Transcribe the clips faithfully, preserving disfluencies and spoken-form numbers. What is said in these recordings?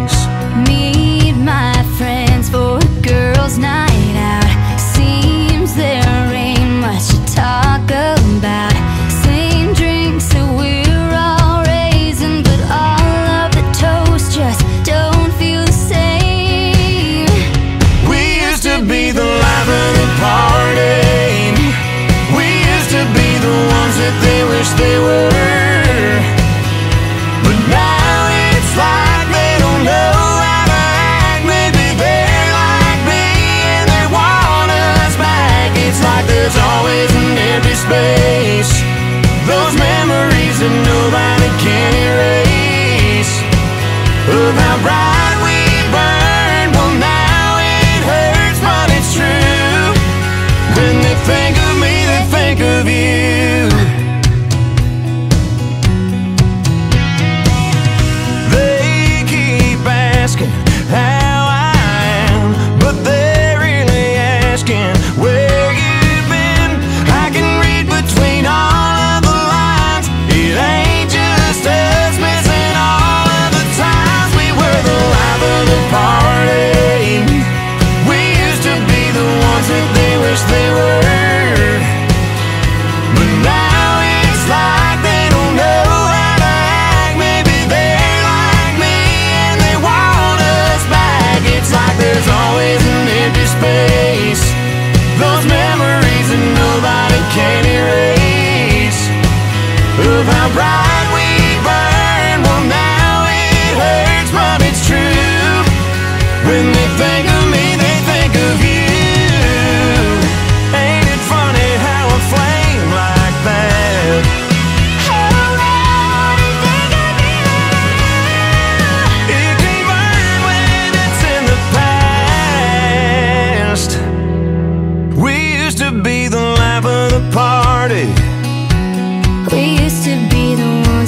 face. Meet my friends for a girls' night out. Seems there ain't much to talk about. Same drinks that we're all raising, but all of the toast just don't feel the same. We used to be the life of the party. We used to be the ones that they wish they were. There's always an empty space, those memories that nobody can erase. Of how bright we burned, well now it hurts but it's true. When they think of me, they think of you. They keep asking how I am, but they're really asking where.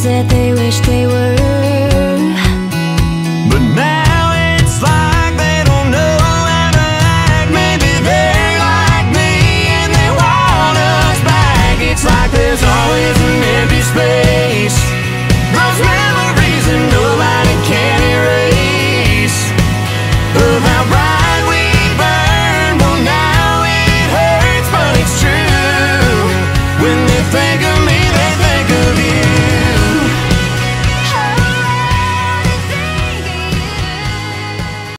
That they wish they were, but now